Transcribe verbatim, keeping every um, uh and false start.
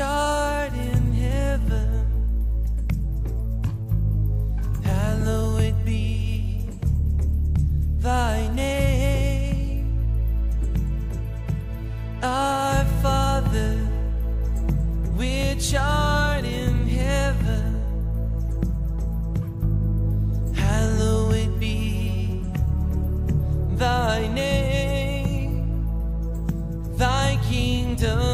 art in heaven, hallowed be thy name. Our Father, which art in heaven, hallowed be thy name. Thy kingdom